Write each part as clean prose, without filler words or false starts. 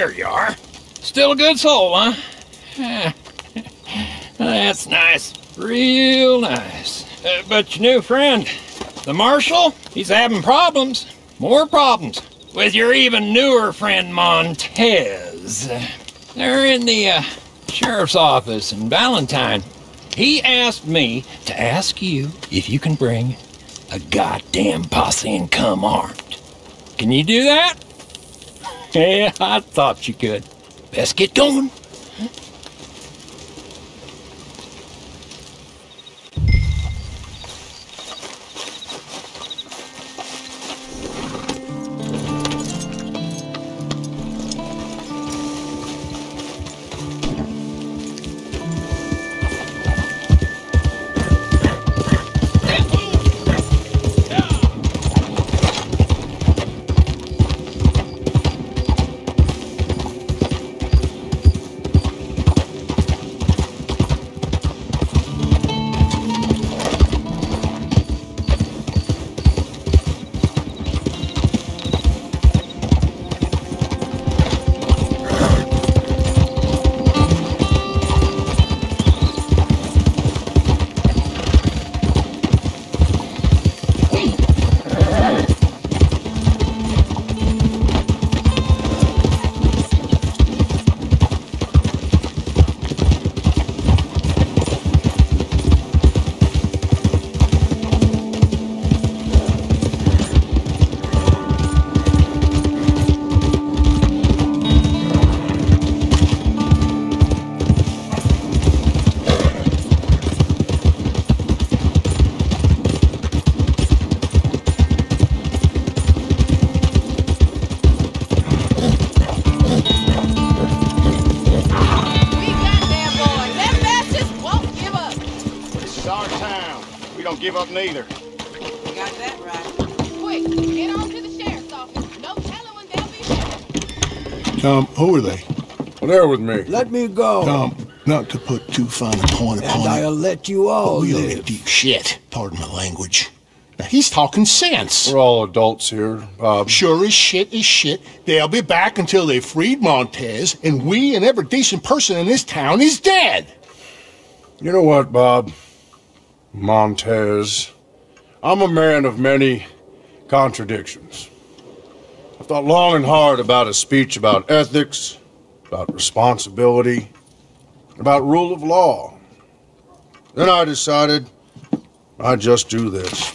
There you are. Still a good soul, huh? That's nice. Real nice. But your new friend, the Marshal, he's having problems. More problems. With your even newer friend, Montez. They're in the sheriff's office in Valentine. He asked me to ask you if you can bring a goddamn posse and come armed. Can you do that? Yeah, I thought you could. Best get going. Give up neither. You got that right. Quick, get on to the sheriff's office. No telling when they'll be there. Tom, who are they? Well, they're with me. Let me go. Tom, not to put too fine a point upon it. And I'll let you all live. We don't give deep shit. Pardon my language. Now, he's talking sense. We're all adults here, Bob. Sure as shit is shit. They'll be back until they freed Montez, and we and every decent person in this town is dead. You know what, Bob? Montez, I'm a man of many contradictions. I've thought long and hard about a speech about ethics, about responsibility, about rule of law. Then I decided I'd just do this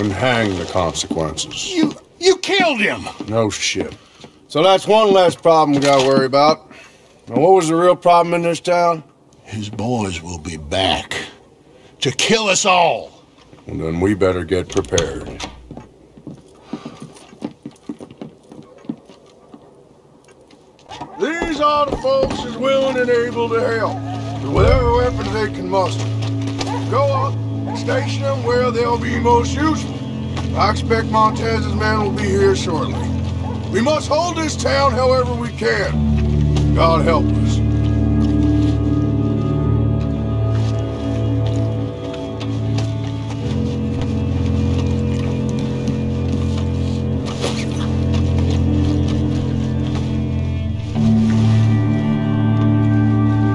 and hang the consequences. You killed him! No shit. So that's one less problem we gotta worry about. Now, what was the real problem in this town? His boys will be back to kill us all. Well, then we better get prepared. These are the folks who's willing and able to help with whatever weapons they can muster. Go up and station them where they'll be most useful. I expect Montez's men will be here shortly. We must hold this town however we can. God help us.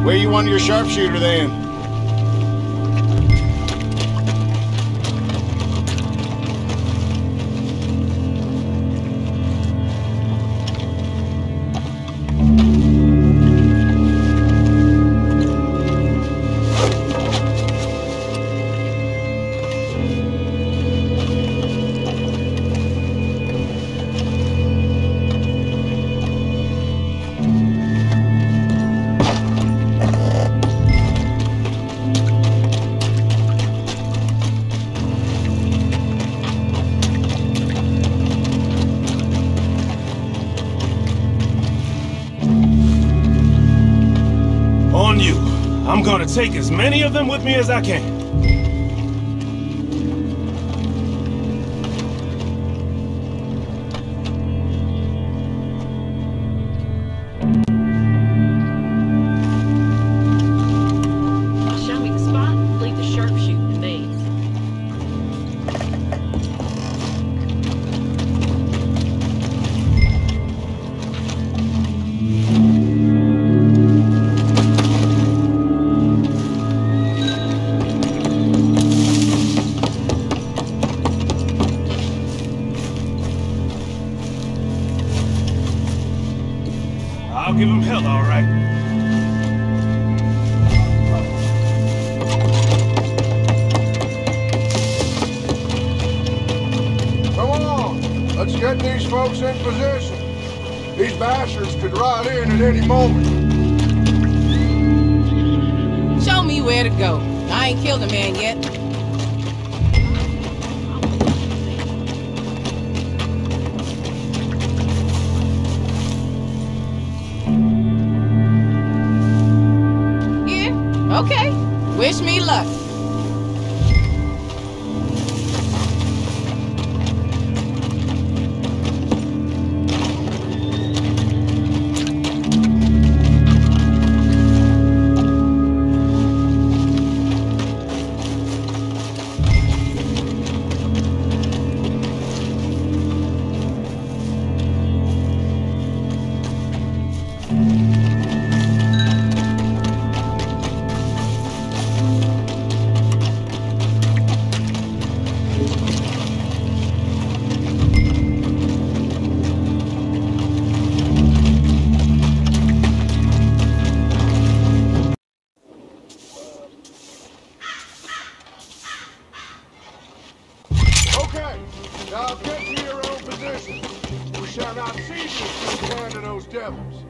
Where you want your sharpshooter then? I'm gonna take as many of them with me as I can. I'll give him hell, all right. Come on, let's get these folks in position. These bastards could ride in at any moment. Show me where to go. I ain't killed a man yet. Here? Okay. Wish me luck. Now get to your own position. We shall not cease from the hand of those devils.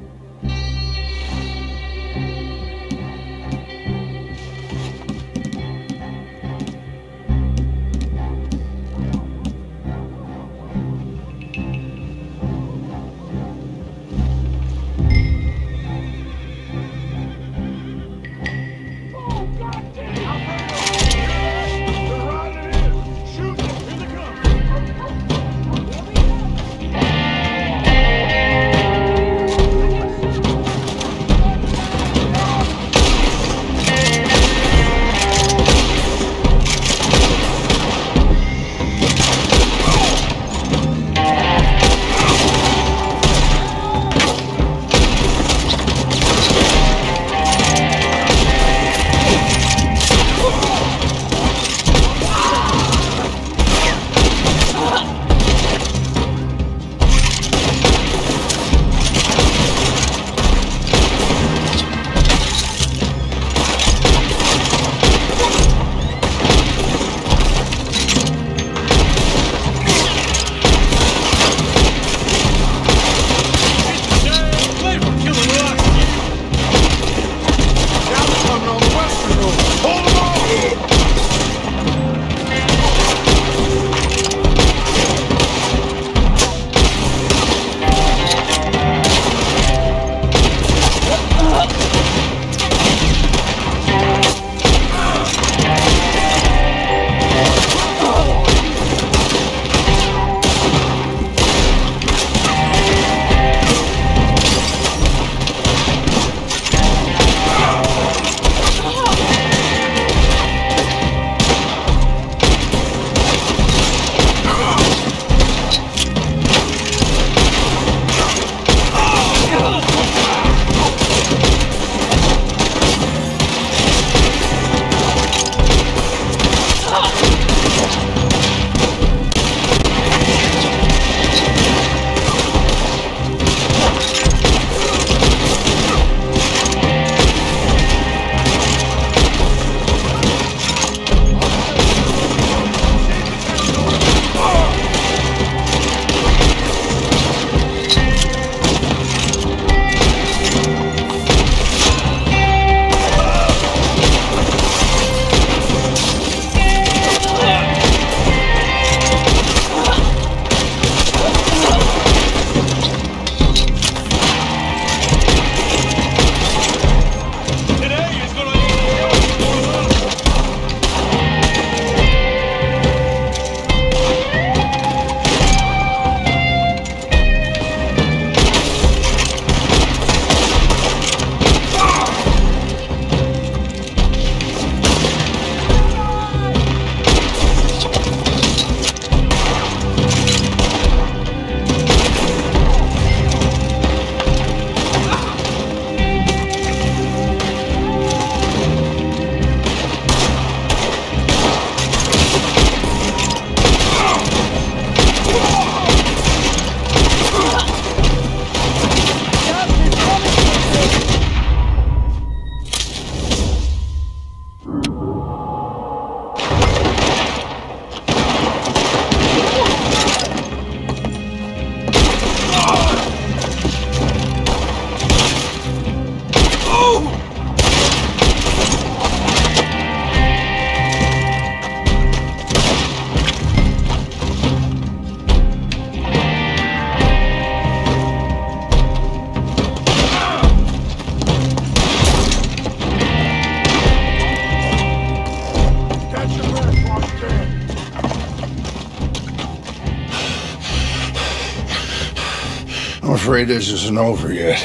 I'm afraid this isn't over yet.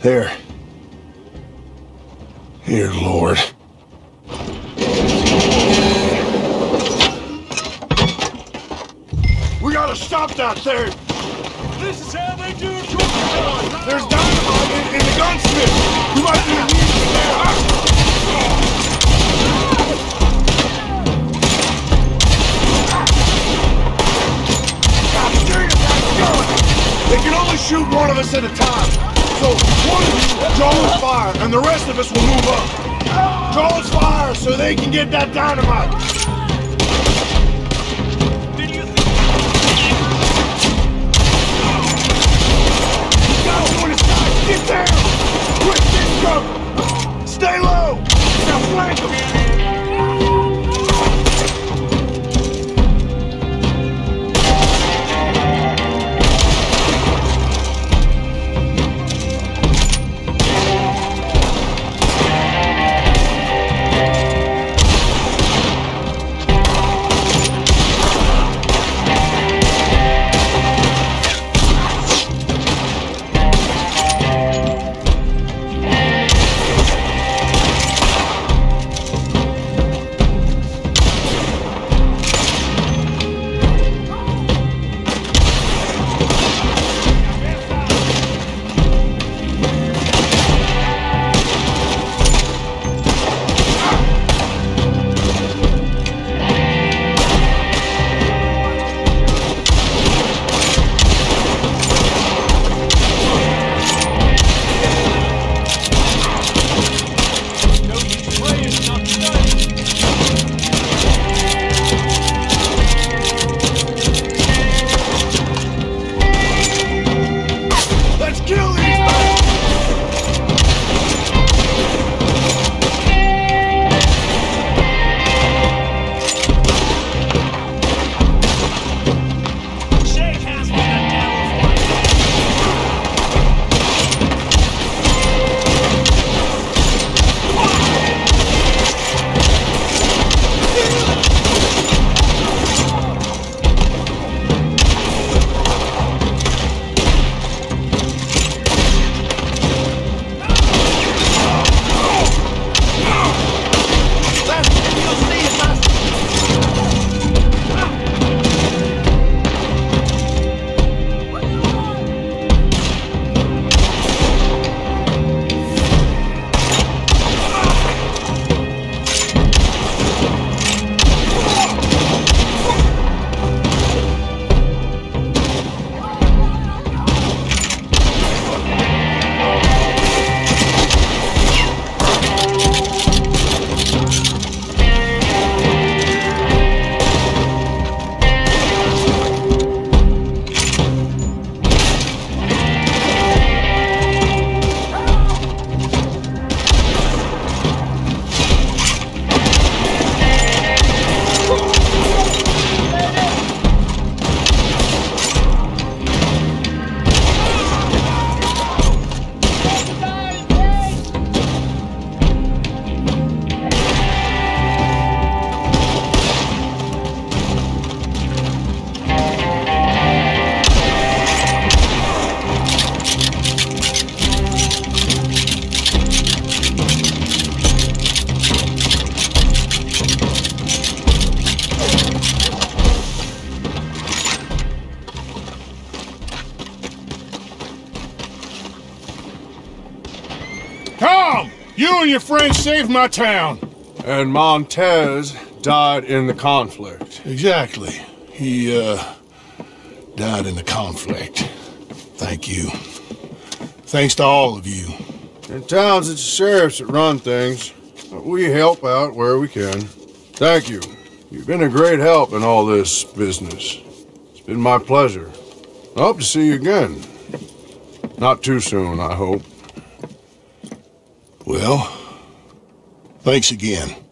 There. Dear Lord. We gotta stop that thing! This is how they do it! There's dynamite in the gunsmith! You might be in there! God damn it, that's going! They can only shoot one of us at a time! So, one of you, Joel's fire, and the rest of us will move up. Joel's fire, so they can get that dynamite. You got one inside. Get down! Quick, get cover! Stay low! Now flank them! Your friend saved my town. And Montez died in the conflict. Exactly. He, died in the conflict. Thank you. Thanks to all of you. In towns, it's the sheriffs that run things. But we help out where we can. Thank you. You've been a great help in all this business. It's been my pleasure. I hope to see you again. Not too soon, I hope. Well, thanks again.